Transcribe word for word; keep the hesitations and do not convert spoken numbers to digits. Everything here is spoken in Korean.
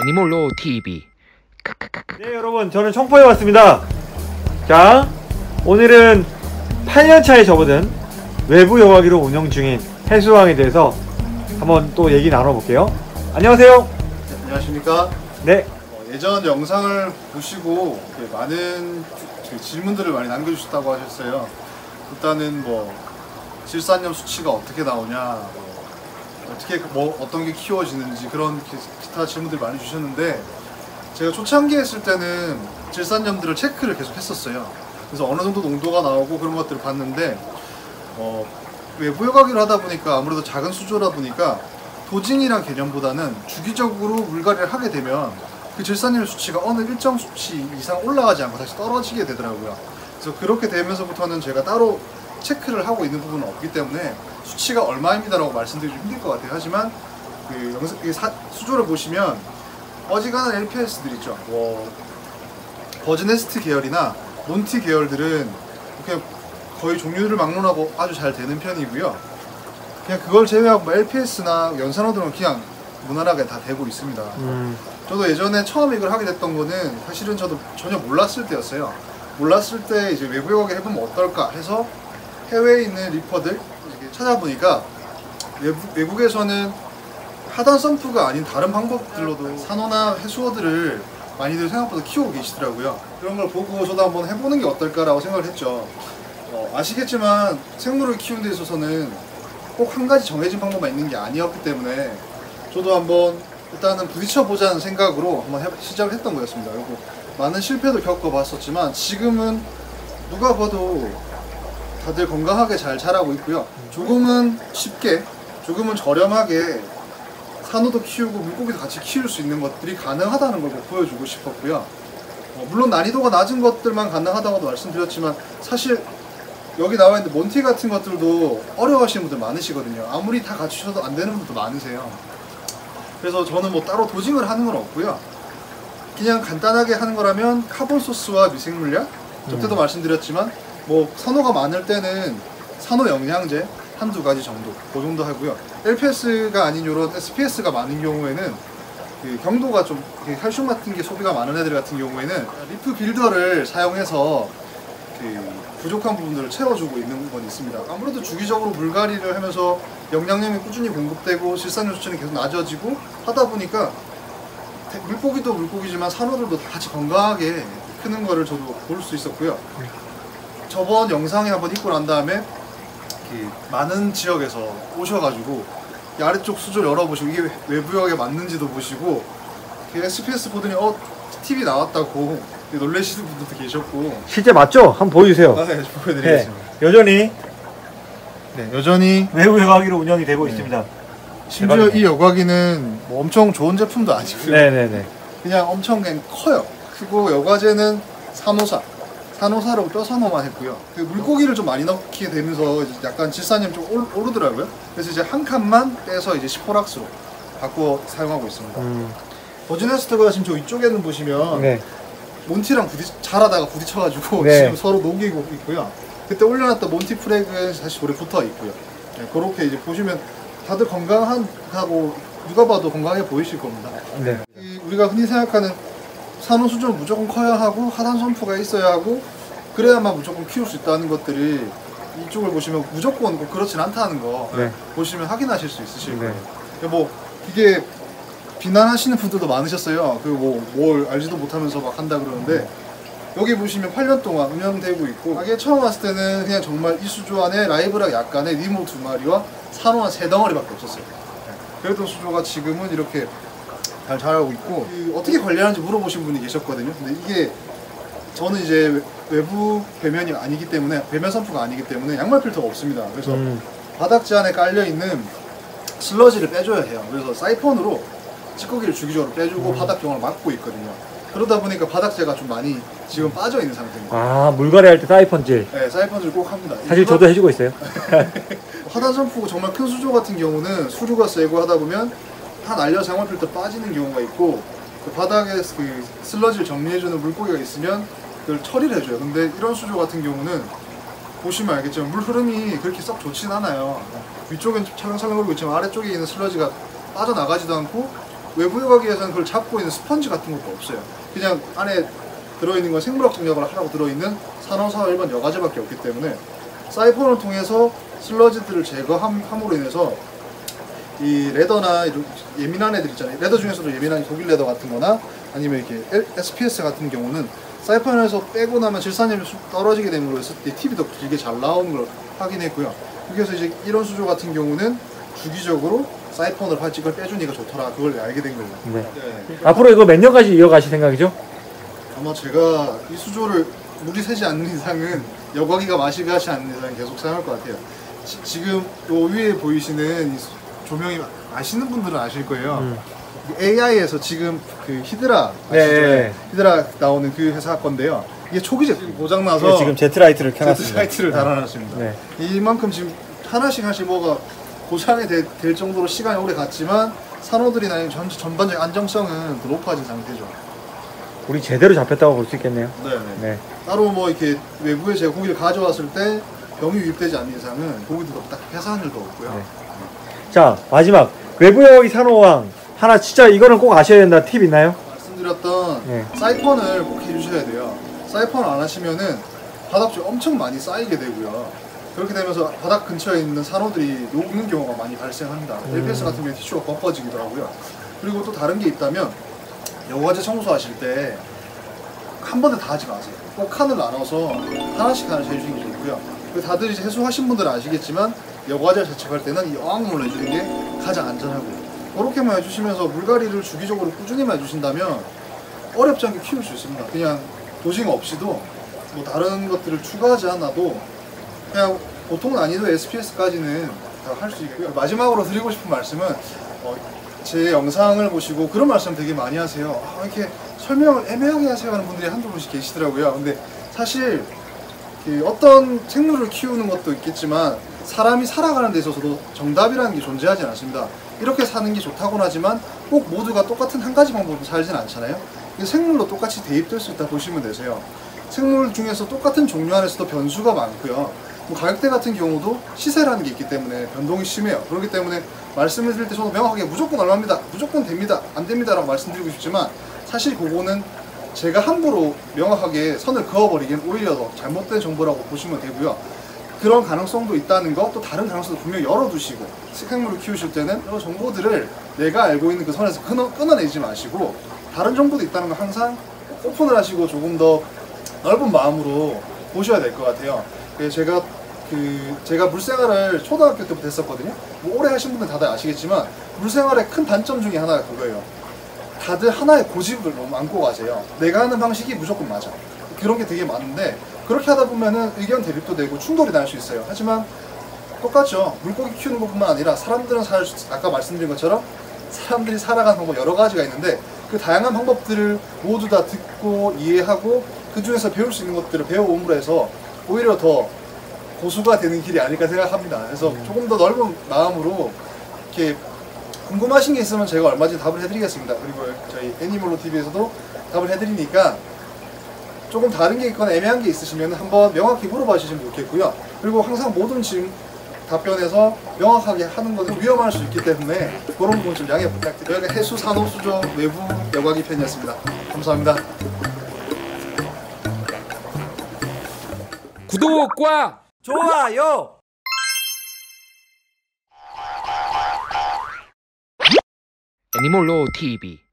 애니몰로 티비. 네, 여러분, 저는 청포에 왔습니다. 자, 오늘은 팔 년 차에 접어든 외부 여과기로 운영 중인 해수왕에 대해서 한번 또 얘기 나눠볼게요. 안녕하세요. 네, 안녕하십니까. 네. 어, 예전 영상을 보시고 많은 질문들을 많이 남겨주셨다고 하셨어요. 일단은 뭐 질산염 수치가 어떻게 나오냐, 뭐, 어떻게 뭐 어떤 게 키워지는지 그런 기타 질문들 많이 주셨는데, 제가 초창기 했을 때는 질산염들을 체크를 계속 했었어요. 그래서 어느 정도 농도가 나오고 그런 것들을 봤는데, 어, 외부 여과기를 하다 보니까 아무래도 작은 수조라 보니까 도징이란 개념보다는 주기적으로 물갈이를 하게 되면 그 질산염 수치가 어느 일정 수치 이상 올라가지 않고 다시 떨어지게 되더라고요. 그래서 그렇게 되면서부터는 제가 따로 체크를 하고 있는 부분은 없기 때문에 수치가 얼마입니다 라고 말씀드리기 힘들 것 같아요. 하지만 그 영상, 그 사, 수조를 보시면 어지간한 엘피에스들 있죠. 뭐 버즈네스트 계열이나 몬티 계열들은 그냥 거의 종류를 막론하고 아주 잘 되는 편이고요. 그냥 그걸 제외하고 뭐 엘피에스나 연산어들은 그냥 무난하게 다 되고 있습니다. 음. 저도 예전에 처음 이걸 하게 됐던 거는 사실은 저도 전혀 몰랐을 때였어요. 몰랐을 때 이제 외부 여과기 해보면 어떨까 해서 해외에 있는 리퍼들 찾아보니까 외부, 외국에서는 하단 썸프가 아닌 다른 방법들로도 산호나 해수어들을 많이들 생각보다 키우고 계시더라고요. 그런 걸 보고 저도 한번 해보는 게 어떨까라고 생각을 했죠. 어, 아시겠지만 생물을 키우는 데 있어서는 꼭 한 가지 정해진 방법만 있는 게 아니었기 때문에 저도 한번 일단은 부딪혀보자는 생각으로 한번 해, 시작을 했던 거였습니다. 그리고 많은 실패도 겪어봤었지만 지금은 누가 봐도 다들 건강하게 잘 자라고 있고요. 조금은 쉽게, 조금은 저렴하게 산호도 키우고 물고기도 같이 키울 수 있는 것들이 가능하다는 걸 보여주고 싶었고요. 어, 물론 난이도가 낮은 것들만 가능하다고도 말씀드렸지만 사실 여기 나와 있는 몬티 같은 것들도 어려워하시는 분들 많으시거든요. 아무리 다 갖추셔도 안 되는 분들도 많으세요. 그래서 저는 뭐 따로 도징을 하는 건 없고요. 그냥 간단하게 하는 거라면 카본 소스와 미생물약, 저때도 음. 말씀드렸지만 뭐 산호가 많을 때는 산호 영양제 한두 가지 정도, 그 정도 하고요. 엘피에스가 아닌 이런 에스피에스가 많은 경우에는 그 경도가 좀 칼슘 같은 게 소비가 많은 애들 같은 경우에는 리프 빌더를 사용해서 그 부족한 부분들을 채워주고 있는 건 있습니다. 아무래도 주기적으로 물갈이를 하면서 영양염이 꾸준히 공급되고 질산염 수치는 계속 낮아지고 하다 보니까 물고기도 물고기지만 산호들도 다 같이 건강하게 크는 거를 저도 볼 수 있었고요. 저번 영상에 한번 입고 난 다음에 많은 지역에서 오셔가지고 아래쪽 수조 열어보시고 이게 외부역에 맞는지도 보시고 에스피에스 보더니 어? 티비 나왔다고 놀라시는 분들도 계셨고. 실제 맞죠? 한번 보여주세요. 아, 네, 보여드리겠습니다. 네, 여전히 네, 여전히 외부 여과기로 운영이 되고 네. 있습니다. 심지어 대박이네. 이 여과기는 뭐 엄청 좋은 제품도 아니고요. 네네네. 그냥 엄청 그냥 커요. 그리고 여과제는 산호사, 산호사로 뼈산호만 했고요. 그 물고기를 좀 많이 넣게 되면서 이제 약간 질산염이 좀 오르더라고요. 그래서 이제 한 칸만 빼서 이제 시포락스로 바꿔 사용하고 있습니다. 음. 버즈네스트가 지금 저 위쪽에는 보시면. 네. 몬티랑 부딪, 자라다가 부딪혀가지고 네. 지금 서로 녹이고 있고요. 그때 올려놨던 몬티 프랙은 다시 돌에 붙어 있고요. 네, 그렇게 이제 보시면 다들 건강하고 누가 봐도 건강해 보이실 겁니다. 네. 이, 우리가 흔히 생각하는 산호 수조는 무조건 커야 하고 하단 선프가 있어야 하고 그래야만 무조건 키울 수 있다는 것들이 이쪽을 보시면 무조건 뭐 그렇진 않다는 거 네. 보시면 확인하실 수 있으실 거예요. 네. 뭐 이게 비난하시는 분들도 많으셨어요. 그리고 뭐 뭘 알지도 못하면서 막 한다 그러는데 여기 보시면 팔 년 동안 운영되고 있고, 가게 처음 왔을 때는 그냥 정말 이 수조 안에 라이브락 약간의 니모 두 마리와 산호 한 세 덩어리밖에 없었어요. 그랬던 수조가 지금은 이렇게 잘 자라고 있고, 그 어떻게 관리하는지 물어보신 분이 계셨거든요. 근데 이게 저는 이제 외부 배면이 아니기 때문에 배면 선프가 아니기 때문에 양말 필터가 없습니다. 그래서 음. 바닥지 안에 깔려 있는 슬러지를 빼줘야 해요. 그래서 사이펀으로 찌꺼기를 주기적으로 빼주고 음. 바닥 경을 막고 있거든요. 그러다 보니까 바닥재가 좀 많이 지금 빠져 있는 상태입니다. 아, 물갈이 할 때 사이펀질. 네, 사이펀질 꼭 합니다. 사실 저도 해주고 있어요. 하단선포구 정말 큰 수조 같은 경우는 수류가 세고 하다 보면 한 알려 장어필 때 빠지는 경우가 있고, 그 바닥에 그 슬러지를 정리해주는 물고기가 있으면 그걸 처리를 해줘요. 근데 이런 수조 같은 경우는 보시면 알겠지만 물 흐름이 그렇게 썩 좋진 않아요. 위쪽엔 찰랑찰랑 흐르고 있지만 아래쪽에 있는 슬러지가 빠져나가지도 않고, 외부에 가기 위해서는 그걸 잡고 있는 스펀지 같은 것도 없어요. 그냥 안에 들어있는 건 생물학 정력을 하라고 들어있는 산호사 일 번 여과제밖에 없기 때문에 사이펀을 통해서 슬러지들을 제거함으로 인해서 이 레더나 예민한 애들 있잖아요. 레더 중에서도 예민한 독일 레더 같은 거나 아니면 이렇게 에스 피 에스 같은 경우는 사이펀에서 빼고 나면 질산염이 떨어지게 됨으로 해서 팁이도 길게 잘 나오는 걸 확인했고요. 그래서 이제 이런 수조 같은 경우는 주기적으로 사이펀을 활직을 빼주니까 좋더라, 그걸 알게 된 거죠. 네. 네. 앞으로 이거 몇 년까지 이어가실 생각이죠? 아마 제가 이 수조를 물이 새지 않는 이상은, 여과기가 맛이 가지 않는 이상은 계속 사용할 것 같아요. 지, 지금 요 위에 보이시는 이 조명이 아시는 분들은 아실 거예요. 음. 에이 아이에서 지금 그 히드라 아시죠? 네. 히드라 나오는 그 회사 건데요. 이게 초기 제품 고장나서 네, 지금 제트라이트를 켜놨습니다. 제트라이트를 달아놨습니다. 네. 이만큼 지금 하나씩 하나씩 뭐가 고장이 되, 될 정도로 시간이 오래 갔지만 산호들이나 아니면 전, 전반적인 안정성은 높아진 상태죠. 우리 제대로 잡혔다고 볼 수 있겠네요. 네네. 네. 따로 뭐 이렇게 외부에 제가 고기를 가져왔을 때 병이 유입되지 않는 이상은 고기도 없다, 회사한 일도 없고요. 네. 네. 자, 마지막 외부의 산호왕 하나 진짜 이거는 꼭 아셔야 된다 팁 있나요? 말씀드렸던 네. 사이펀을 꼭 해주셔야 돼요. 사이펀을 안 하시면은 바닥쪽에 엄청 많이 쌓이게 되고요. 그렇게 되면서 바닥 근처에 있는 산호들이 녹는 경우가 많이 발생합니다. 음. 엘피에스 같은 경우에 티슈가 꺾어지기도 하고요. 그리고 또 다른 게 있다면 여과제 청소하실 때 한 번에 다 하지 마세요. 꼭 칸을 나눠서 하나씩 하나씩 해주는 게 좋고요. 다들 이제 해수하신 분들은 아시겠지만 여과제 세척할 때는 이 어항물로 해주는 게 가장 안전하고요. 그렇게만 해주시면서 물갈이를 주기적으로 꾸준히만 해주신다면 어렵지 않게 키울 수 있습니다. 그냥 도징어 없이도 뭐 다른 것들을 추가하지 않아도 그냥 보통 난이도 에스 피 에스까지는 다 할 수 있고요. 마지막으로 드리고 싶은 말씀은 어, 제 영상을 보시고 그런 말씀 되게 많이 하세요. 아, 이렇게 설명을 애매하게 하세요 하는 분들이 한두 분씩 계시더라고요. 근데 사실 그 어떤 생물을 키우는 것도 있겠지만 사람이 살아가는 데 있어서도 정답이라는 게 존재하진 않습니다. 이렇게 사는 게 좋다고는 하지만 꼭 모두가 똑같은 한 가지 방법으로 살진 않잖아요. 생물로 똑같이 대입될 수 있다 보시면 되세요. 생물 중에서 똑같은 종류 안에서도 변수가 많고요. 뭐 가격대 같은 경우도 시세라는 게 있기 때문에 변동이 심해요. 그렇기 때문에 말씀을 드릴 때 저도 명확하게 무조건 얼마입니다, 무조건 됩니다, 안 됩니다 라고 말씀드리고 싶지만 사실 그거는 제가 함부로 명확하게 선을 그어버리기엔 오히려 더 잘못된 정보라고 보시면 되고요. 그런 가능성도 있다는 거, 또 다른 가능성도 분명히 열어두시고 생물을 키우실 때는 이런 정보들을 내가 알고 있는 그 선에서 끊어, 끊어내지 마시고 다른 정보도 있다는 거 항상 오픈을 하시고 조금 더 넓은 마음으로 보셔야 될 것 같아요. 제가 그 제가 물생활을 초등학교 때부터 했었거든요. 뭐 오래 하신 분들은 다들 아시겠지만 물생활의 큰 단점 중에 하나가 그거예요. 다들 하나의 고집을 너무 안고 가세요. 내가 하는 방식이 무조건 맞아. 그런 게 되게 많은데 그렇게 하다 보면은 의견 대립도 되고 충돌이 날 수 있어요. 하지만 똑같죠. 물고기 키우는 것뿐만 아니라 사람들은 살 아까 말씀드린 것처럼 사람들이 살아가는 방법 여러 가지가 있는데 그 다양한 방법들을 모두 다 듣고 이해하고 그 중에서 배울 수 있는 것들을 배워옴으로 해서 오히려 더 고수가 되는 길이 아닐까 생각합니다. 그래서 음. 조금 더 넓은 마음으로 이렇게 궁금하신 게 있으면 제가 얼마든지 답을 해드리겠습니다. 그리고 저희 애니몰로 티비에서도 답을 해드리니까 조금 다른 게 있거나 애매한 게 있으시면 한번 명확히 물어봐 주시면 좋겠고요. 그리고 항상 모든 질문 답변에서 명확하게 하는 것은 위험할 수 있기 때문에 그런 부분 좀 양해 부탁드려요. 해수 산호 수조 외부 여과기 편이었습니다. 감사합니다. 구독과 좋아요! 애니몰로 티비